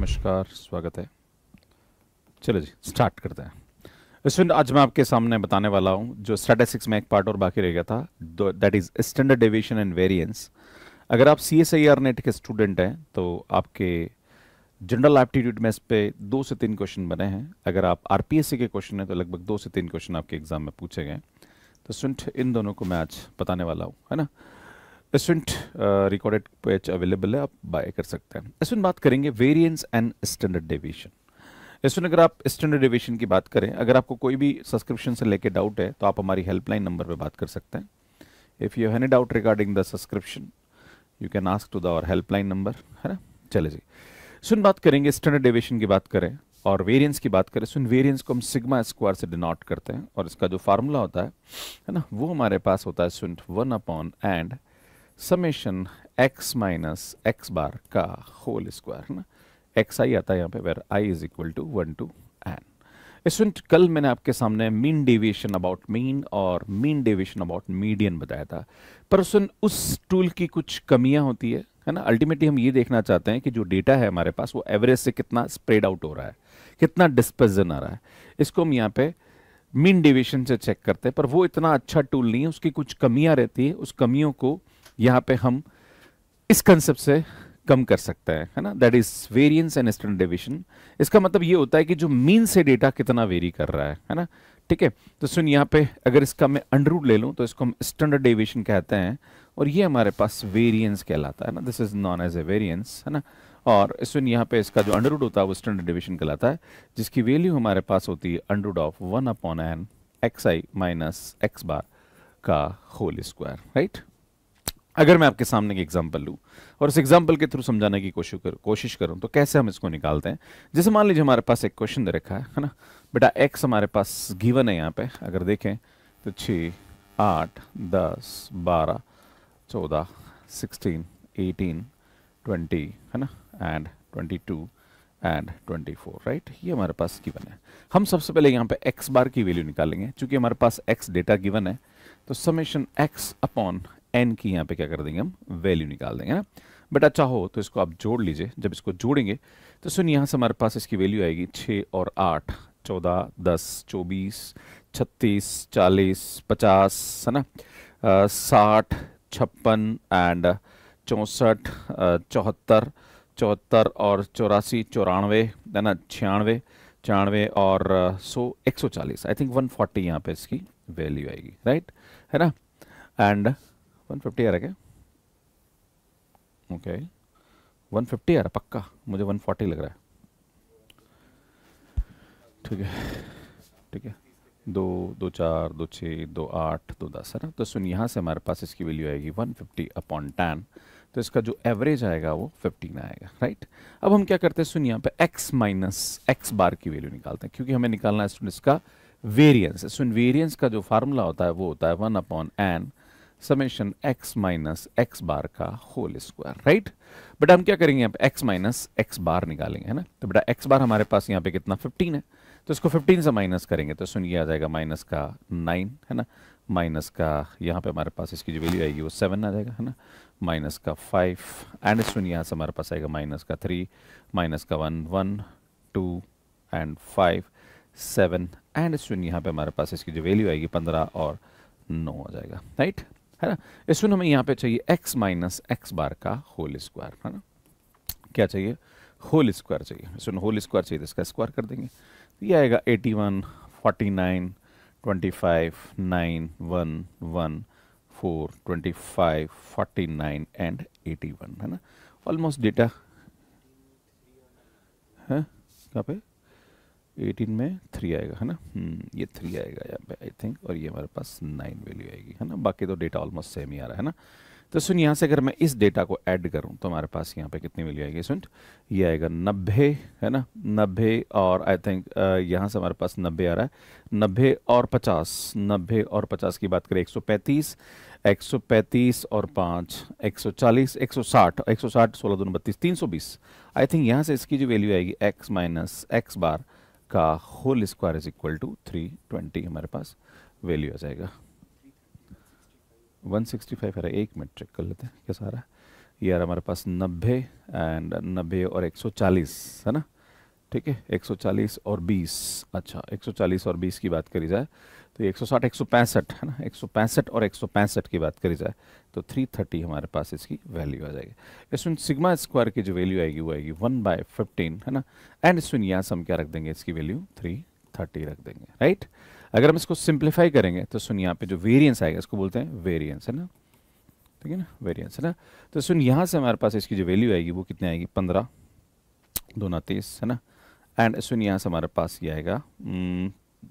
नमस्कार, स्वागत है। चलो जी स्टार्ट करते हैं। स्टूडेंट आज मैं आपके सामने बताने वाला हूँ जो स्टैटिस्टिक्स में एक पार्ट और बाकी रह गया था, that is standard deviation and variance. अगर आप CSIR नेट के स्टूडेंट हैं तो आपके जनरल एप्टीट्यूड में इस पर 2 से 3 क्वेश्चन बने हैं। अगर आप RPSC के क्वेश्चन हैं तो लगभग 2 से 3 क्वेश्चन आपके एग्जाम में पूछे गए। तो स्टूडेंट इन दोनों को मैं आज बताने वाला हूँ, है ना। स्टूडेंट रिकॉर्डेड पेज अवेलेबल है, आप बाय कर सकते हैं। स्टूडेंट बात करेंगे variance and standard deviation. Student अगर आप स्टैंडर्ड डेविएशन की बात करें, अगर आपको कोई भी सब्सक्रिप्शन से लेके डाउट है तो आप हमारी हेल्पलाइन नंबर पर बात कर सकते हैं। If you have any doubt regarding the subscription you can ask to the our helpline number, है ना। चले जी सुन बात करेंगे स्टैंडर्ड डेविएशन की बात करें और वेरिएंस की बात करें। सुन वेरिएंस को हम सिग्मा स्क्वायर से डिनोट करते हैं और इसका जो फार्मूला होता है, है ना, वो हमारे पास होता है सुन 1 upon n summation x minus x bar का होल स्क्वायर, है ना। एक्स आई आता है यहाँ पे, where i is equal to 1 to n। Student कल मैंने आपके सामने मीन डेविएशन अबाउट मीन और मीन डेविएशन अबाउट मीडियन बताया था, पर स्टूडेंट उस टूल की कुछ कमियाँ होती है ना। अल्टीमेटली हम ये देखना चाहते हैं कि जो डेटा है हमारे पास वो एवरेज से कितना स्प्रेड आउट हो रहा है, कितना डिस्पर्जन आ रहा है। इसको हम यहाँ पे मीन डेविएशन से चेक करते हैं, पर वो इतना अच्छा टूल नहीं है, उसकी कुछ कमियाँ रहती है। उस कमियों को यहाँ पे हम इस कंसेप्ट से कम कर सकते हैं, है ना, that is variance and standard deviation. इसका मतलब ये होता है कि जो मीन से डेटा कितना वेरी कर रहा है ना। ठीक है, तो सुन यहाँ पे अगर इसका मैं अंडररूट ले लूँ तो इसको हम स्टैंडर्ड डेविएशन कहते हैं और ये हमारे पास वेरिएंस कहलाता है ना। This is known as a variance, है ना। और सुन यहाँ पे इसका जो अंडररूट होता है वो स्टैंडर्ड डेविएशन कहलाता है, जिसकी वैल्यू हमारे पास होती है under root of 1 upon n x i minus x bar का होल स्क्वायर, राइट। अगर मैं आपके सामने एक एग्जांपल लूँ और उस एग्जांपल के थ्रू समझाने की कोशिश करूँ तो कैसे हम इसको निकालते हैं। जैसे मान लीजिए हमारे पास एक क्वेश्चन दे रखा है ना बेटा, एक्स हमारे पास गिवन है। यहाँ पे अगर देखें तो 6, 8, 10, 12, 14, 16, 18, 20, है ना, एंड 22 एंड 24, राइट। ये हमारे पास गिवन है। हम सबसे पहले यहाँ पे एक्स बार की वैल्यू निकालेंगे। चूँकि हमारे पास एक्स डेटा गिवन है तो समेशन एक्स अपॉन n की यहाँ पे क्या कर देंगे, हम वैल्यू निकाल देंगे ना बेटा। चाहो तो इसको आप जोड़ लीजिए। जब इसको जोड़ेंगे तो सुन यहाँ से हमारे पास इसकी वैल्यू आएगी 6 और 8, 14, 10, 24, 36, 40, 50, है ना, 60, 56 एंड 64, 74, 74 और 84, 94, है ना, 96, 94 और 100, 140, आई थिंक 140 यहाँ पे इसकी वैल्यू आएगी, राइट, है ना। एंड 150 आ रहा है क्या? ओके, 150 आ रहा पक्का, मुझे 140 लग रहा है। ठीक है ठीक है, 2, 2, 4, 2, 6, 2, 8, 2, 10, है ना। तो सुन यहाँ से हमारे पास इसकी वैल्यू आएगी 150 अपॉन 10। तो इसका जो एवरेज आएगा वो 15 आएगा, राइट। अब हम क्या करते हैं, सुन यहाँ पे x माइनस एक्स बार की वैल्यू निकालते हैं, क्योंकि हमें निकालना है स्टूडेंट इसका वेरियंस। सुन वेरियंस का जो फार्मूला होता है वो होता है 1 upon n summation x minus x bar का होल स्क्वायर, राइट। बेटा हम क्या करेंगे यहाँ पे x माइनस एक्स बार निकालेंगे, है ना। तो बेटा x बार हमारे पास यहाँ पे कितना 15 है, तो इसको 15 से माइनस करेंगे तो सुनिए आ जाएगा माइनस का 9, है ना, माइनस का यहाँ पे हमारे पास इसकी जो वैल्यू आएगी वो 7 आ जाएगा, है ना, माइनस का 5 एंड सुनिए यहाँ से हमारे पास आएगा माइनस का 3, माइनस का 1, 1, 2 एंड 5, 7 एंड सुनिए यहाँ पे हमारे पास इसकी जो वैल्यू आएगी 15 और 9 आ जाएगा, राइट, है ना। इस हमें यहाँ पे चाहिए x माइनस एक्स बार का होल स्क्वायर, है ना। क्या चाहिए, होल स्क्वायर चाहिए। इस होल स्क्वायर चाहिए तो इसका स्क्वायर कर देंगे, तो ये आएगा 81, 49, 25, 9, 1, 1, 4, 25, 49 एंड 81, है ना। ऑलमोस्ट डेटा है कहाँ पे, 18 में 3 आएगा, है ना, ये 3 आएगा यहाँ पे आई थिंक, और ये हमारे पास 9 वैल्यू आएगी, है ना। बाकी तो डेटा ऑलमोस्ट सेम ही आ रहा है ना। तो सुन यहाँ से अगर मैं इस डेटा को ऐड करूँ तो हमारे पास यहाँ पे कितनी वैल्यू आएगी, सुन ये आएगा 90, है ना, 90 और आई थिंक यहाँ से हमारे पास 90 आ रहा है, 90 और 50 की बात करें 135 और 5, 140, 160, 160 16, 32, 320। आई थिंक यहाँ से इसकी जो वैल्यू आएगी x माइनस एक्स बार का whole square is equal to 320 हमारे पास वैल्यू आ जाएगा। 165 है, एक मिनट चेक कर लेते हैं कैसा आ रहा है। यार हमारे पास 90 एंड 90 और 140 है ना, ठीक है 140 और 20। अच्छा 140 और 20 की बात करी जाए तो 160 165 है ना, 165 और 165 की बात करी जाए तो 330 हमारे पास इसकी वैल्यू आ जाएगी। इसमें सिग्मा स्क्वायर की जो वैल्यू आएगी वो आएगी 1/15 है ना, एंड इसमें यहाँ से हम क्या रख देंगे, इसकी वैल्यू 330 रख देंगे, राइट। अगर हम इसको सिंप्लीफाई करेंगे तो सुन यहाँ पे जो वेरियंस आएगा इसको बोलते हैं वेरियंस है ना, ठीक है ना वेरियंस है ना। तो सुन यहाँ से हमारे पास इसकी जो वैल्यू आएगी वो कितनी आएगी, 15 2 30 है ना, एंड सुन यहाँ से हमारे पास ये आएगा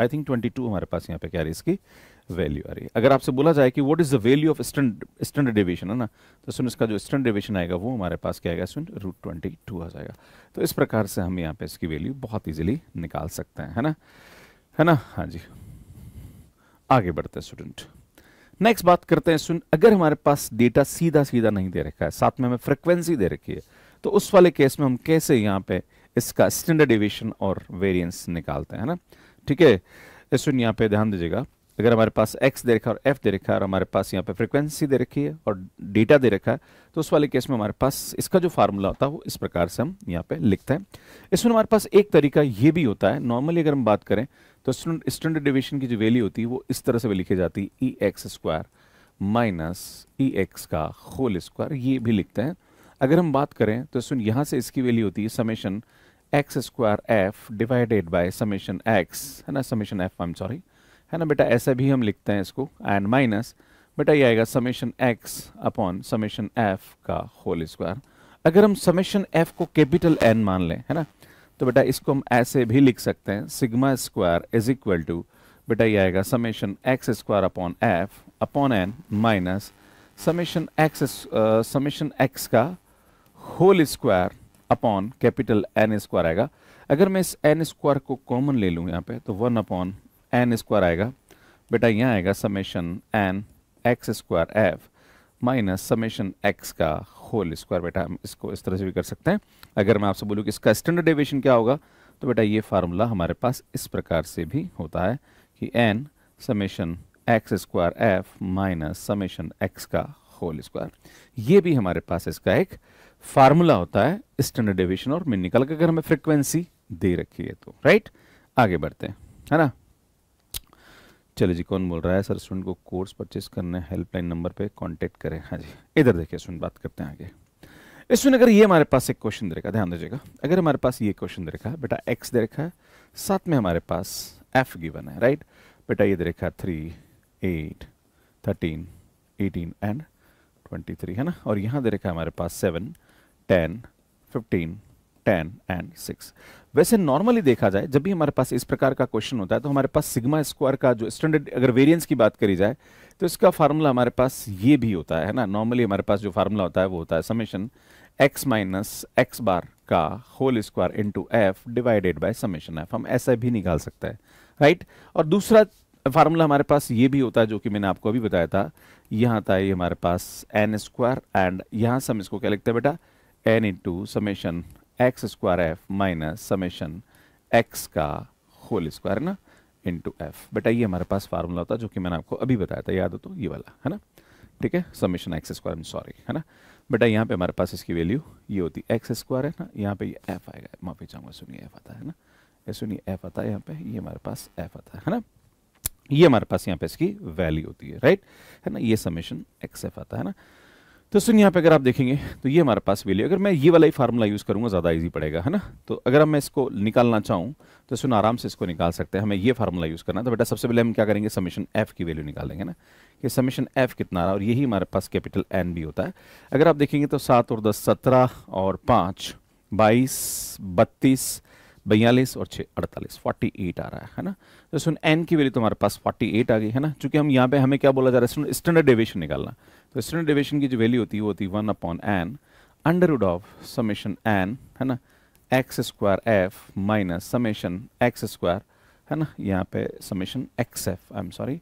आई थिंक 22 हमारे पास यहाँ पे क्या रही है इसकी वैल्यू आ रही है। अगर आपसे बोला जाए कि what is the value of standard deviation है ना, तो सुन इसका जो स्टैंडर्ड डेविएशन आएगा वो हमारे पास क्या आएगा, सुन √22 आ जाएगा। तो इस प्रकार से हम यहाँ पे इसकी वैल्यू बहुत ईजिली निकाल सकते हैं है ना, है ना। हाँ जी आगे बढ़ते हैं स्टूडेंट, नेक्स्ट बात करते हैं सुन, अगर हमारे पास डेटा सीधा सीधा नहीं दे रखा है, साथ में हमें फ्रिक्वेंसी दे रखी है, तो उस वाले केस में हम कैसे यहाँ पे इसका स्टैंडर्ड डेविएशन और वेरिएंस निकालते हैं ना, ठीक है। सुन यहाँ पे ध्यान दीजिएगा, अगर हमारे पास x दे रखा है और f दे रखा है और हमारे पास यहाँ पे फ्रिक्वेंसी दे रखी है और डेटा दे रखा है, तो उस वाले केस में हमारे पास इसका जो फार्मूला होता है वो इस प्रकार से हम यहाँ पे लिखते हैं। इसमें हमारे पास एक तरीका ये भी होता है, नॉर्मली अगर हम बात करें तो स्टैंडर्ड डेविएशन की जो वैल्यू होती है वो इस तरह से लिखी जाती है, e x² minus e x का होल स्क्वायर, ये भी लिखते हैं। अगर हम बात करें तो सुन यहाँ से इसकी वैल्यू होती है summation x² f divided by summation x है ना, summation f I M sorry है ना बेटा, ऐसा भी हम लिखते हैं इसको, एंड माइनस बेटा ये आएगा summation x upon summation f का होल स्क्वायर। अगर हम समेशन f को कैपिटल N मान लें है ना, तो बेटा इसको हम ऐसे भी लिख सकते हैं, sigma square is equal to बेटा ये आएगा summation x² upon f upon N minus summation x का whole square upon capital N square आएगा। अगर मैं इस N स्क्वायर को कॉमन ले लूँ यहाँ पे तो 1/N² आएगा, बेटा यहाँ आएगा summation N x² f minus summation x का होल स्क्वायर। बेटा हम इसको इस तरह से भी कर सकते हैं। अगर मैं आपसे बोलूँ कि इसका स्टैंडर्ड डेविएशन क्या होगा, तो बेटा ये फार्मूला हमारे पास इस प्रकार से भी होता है कि N summation x² f minus summation x का होल स्क्वायर, ये भी हमारे पास इसका एक फार्मूला होता है स्टैंडर्ड डेविएशन और मीन निकाल के, अगर हमें फ्रिक्वेंसी दे रखी है तो, राइट। आगे बढ़ते हैं है ना। चलिए जी, कौन बोल रहा है सर स्टूडेंट को कोर्स परचेस करने हेल्पलाइन नंबर पे कांटेक्ट करें। हाँ जी इधर देखिए स्टूडेंट, बात करते हैं आगे। स्टूडेंट अगर ये हमारे पास एक क्वेश्चन दे रखा है, ध्यान दीजिएगा, अगर हमारे पास ये क्वेश्चन दे रखा है बेटा, x दे रखा है, साथ में हमारे पास f गिवन है, राइट। बेटा ये दे रखा है 3 8 13 18 एंड 23 है ना, और यहाँ दे रखा है हमारे पास 7 10 15 10 एंड 6। वैसे नॉर्मली देखा जाए जब भी हमारे पास इस प्रकार का क्वेश्चन होता है तो हमारे पास सिग्मा स्क्वायर का जो स्टैंडर्ड अगर वेरिएंस की बात करी जाए तो इसका फार्मूला हमारे पास ये भी होता है ना। नॉर्मली हमारे पास जो फार्मूला होता है वो होता है summation x minus x bar का whole square into f divided by summation f, हम ऐसा भी निकाल सकते हैं, राइट। और दूसरा फार्मूला हमारे पास ये भी होता है जो कि मैंने आपको अभी बताया था, यहाँ था ये हमारे पास एन स्क्वायर एंड यहाँ से हम इसको क्या लिखते हैं बेटा, N into summation x² f minus summation x का होल स्क्वायर ना इंटू f। बेटा ये हमारे पास फार्मूला होता है जो कि मैंने आपको अभी बताया था, याद हो तो ये वाला है ना, ठीक है समेशन x² सॉरी है ना। बेटा यहाँ पे हमारे पास इसकी वैल्यू ये होती है x² है ना, यहाँ पे ये f आएगा, माफी चाहूँगा सुनिए f आता है ना, ये सुनिए f आता है यहाँ पे, ये हमारे पास f आता है ना, ये हमारे पास यहाँ पे इसकी वैल्यू होती है, राइट है ना, ये समेशन xf आता है ना। तो सुनिए यहाँ पे अगर आप देखेंगे तो ये हमारे पास वैल्यू, अगर मैं ये वाला ही फार्मूला यूज़ करूँगा ज़्यादा इजी पड़ेगा है ना। तो अगर मैं इसको निकालना चाहूँ तो सुन आराम से इसको निकाल सकते हैं, हमें ये फार्मूला यूज़ करना है। तो बेटा सबसे पहले हम क्या करेंगे, समेशन f की वैल्यू निकालेंगे ना, कि समेशन f कितना आ रहा है, और यही हमारे पास कैपिटल N भी होता है। अगर आप देखेंगे तो 7 और 10 17 और 5 22 32 42 और 6 48 48 आ रहा है ना। तो सुन N की वैल्यू तो हमारे पास 48 आ गई है ना, चूँकि हम यहाँ पे हमें क्या बोला जा रहा है, स्टैंडर्ड डेविएशन निकालना। तो स्टैंडर्ड डेविएशन की जो वैल्यू होती है वो होती है 1/N under root of summation N है ना x² f minus summation x² है ना, यहाँ पे summation xf I M sorry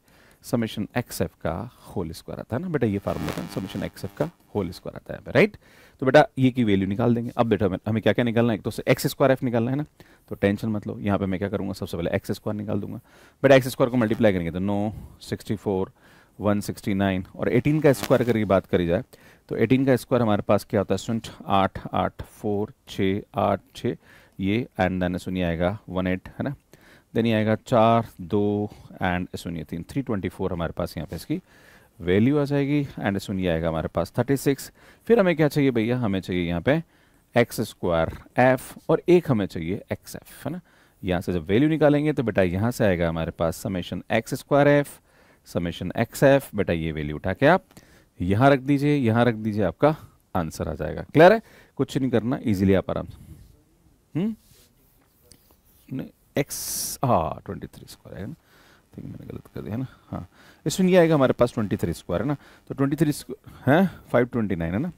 summation xf का होल स्क्वायर आता है ना। बेटा ये फार्मूला था, समेशन xf का होल स्क्वायर आता है यहाँ पे, राइट। तो बेटा ये की वैल्यू निकाल देंगे। अब बेटा हमें क्या क्या निकालना है, एक तो x² f निकालना है ना, तो टेंशन मतलब यहाँ पे मैं क्या करूँगा, सबसे पहले x² निकाल दूंगा। बेटा x² को मल्टीप्लाई करेंगे तो 9 64 169 और 18 का स्क्वायर करके बात करी जाए तो 18 का स्क्वायर हमारे पास क्या होता है सुनिए, 8 8 4 6 8 6 ये एंड देन सुनिए आएगा 18 है ना, देन ये आएगा 4 2 एंड सुनिए 3 324 हमारे पास यहाँ पे इसकी वैल्यू आ जाएगी एंड सुनिए आएगा हमारे पास 36। फिर हमें क्या चाहिए भैया, हमें चाहिए यहाँ पे एक्स स्क्वायर एफ और एक हमें चाहिए एक्स एफ है ना। यहाँ से जब वैल्यू निकालेंगे तो बेटा यहाँ से आएगा हमारे पास summation x square f summation x f, बेटा ये वैल्यू उठा के आप यहाँ रख दीजिए, यहाँ रख दीजिए, आपका आंसर आ जाएगा। क्लियर है, कुछ नहीं करना, इजीली आप आराम से एक्स 23 स्क्वायर है ना, ठीक मैंने गलत कर दिया है ना, हाँ इसमें ये आएगा हमारे पास 23 स्क्वायर है ना, तो 23 स्क्वायर है 529 है ना,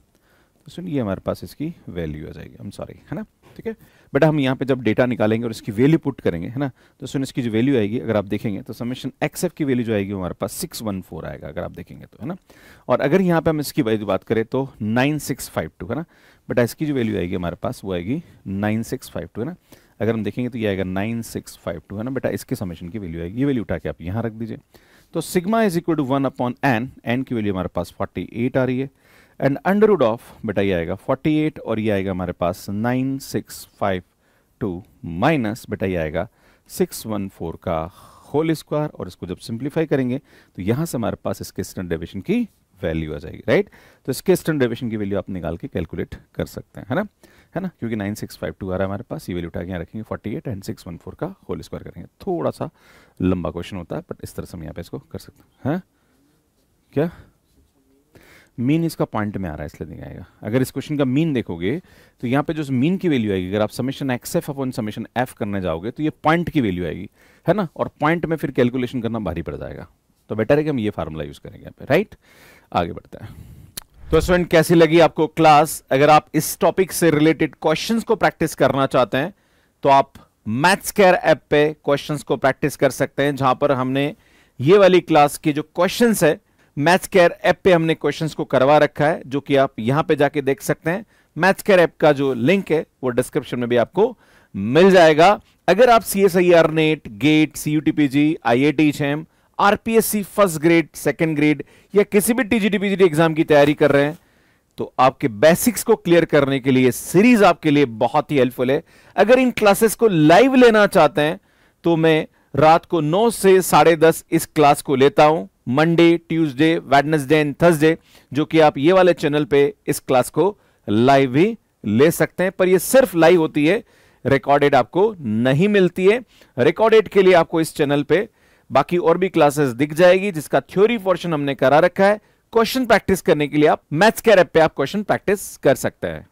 तो सुनिए ये हमारे पास इसकी वैल्यू आ जाएगी, हम सॉरी है ना। ठीक है बेटा, हम यहाँ पे जब डेटा निकालेंगे और इसकी वैल्यू पुट करेंगे है ना, तो सुनिए इसकी जो वैल्यू आएगी अगर आप देखेंगे तो समेशन एक्सएफ की वैल्यू जो आएगी हमारे पास 614 आएगा अगर आप देखेंगे तो है ना। और अगर यहाँ पे हम इसकी वैल्यू बात करें तो 9652 है ना, बेटा इसकी जो वैल्यू आएगी हमारे पास वो आएगी 9652 है ना। अगर हम देखेंगे तो ये आएगा 9652 है ना, बेटा इसके समेशन की वैल्यू आएगी, ये वैल्यू उठा के आप यहाँ रख दीजिए। तो sigma is equal to 1/n, n की वैल्यू हमारे पास 48 आ रही है एंड अंडर रूट ऑफ बेटा ये आएगा 48 और ये आएगा हमारे पास 9652 माइनस बेटा ये आएगा 614 का होल स्क्वायर, और इसको जब सिंप्लीफाई करेंगे तो यहाँ से हमारे पास इसके स्टैंडर्ड डेविएशन की वैल्यू आ जाएगी राइट। तो इसके स्टैंडर्ड डेविएशन की वैल्यू आप निकाल के कैलकुलेट कर सकते हैं है ना है ना, क्योंकि 9652 आ रहा है हमारे पास, ये वैल्यू उठा के यहाँ रखेंगे 48 एंड 614 का होल स्क्वायर करेंगे। थोड़ा सा लंबा क्वेश्चन होता है बट इस तरह से हम यहाँ पे इसको कर सकते हैं। क्या मीन इसका पॉइंट में आ रहा है इसलिए नहीं आएगा, अगर इस क्वेश्चन का मीन देखोगे तो यहाँ पे जो मीन की वैल्यू आएगी अगर आप summation x f upon summation f करने जाओगे तो ये पॉइंट की वैल्यू आएगी है ना, और पॉइंट में फिर कैलकुलेशन करना भारी पड़ जाएगा, तो बेटर है कि हम ये फार्मूला यूज करेंगे यहाँ पे राइट। आगे बढ़ते हैं। तो स्टूडेंट कैसी लगी आपको क्लास, अगर आप इस टॉपिक से रिलेटेड क्वेश्चन को प्रैक्टिस करना चाहते हैं तो आप मैथ्स केयर ऐप पे क्वेश्चन को प्रैक्टिस कर सकते हैं, जहां पर हमने ये वाली क्लास के जो क्वेश्चन है मैथ्स केयर ऐप पे हमने क्वेश्चंस को करवा रखा है, जो कि आप यहां पे जाके देख सकते हैं। मैथ्स केयर ऐप का जो लिंक है वो डिस्क्रिप्शन में भी आपको मिल जाएगा। अगर आप CSIR net gate CUTPG IIT RPSC first grade second grade या किसी भी TGT PGT एग्जाम की तैयारी कर रहे हैं तो आपके बेसिक्स को क्लियर करने के लिए सीरीज आपके लिए बहुत ही हेल्पफुल है। अगर इन क्लासेस को लाइव लेना चाहते हैं तो मैं रात को 9 से 10:30 इस क्लास को लेता हूं, Monday Tuesday Wednesday and Thursday, जो कि आप ये वाले चैनल पे इस क्लास को लाइव भी ले सकते हैं, पर ये सिर्फ लाइव होती है, रिकॉर्डेड आपको नहीं मिलती है। रिकॉर्डेड के लिए आपको इस चैनल पे बाकी और भी क्लासेस दिख जाएगी जिसका थ्योरी पोर्शन हमने करा रखा है। क्वेश्चन प्रैक्टिस करने के लिए आप मैथ्स केयर ऐप पे आप क्वेश्चन प्रैक्टिस कर सकते हैं।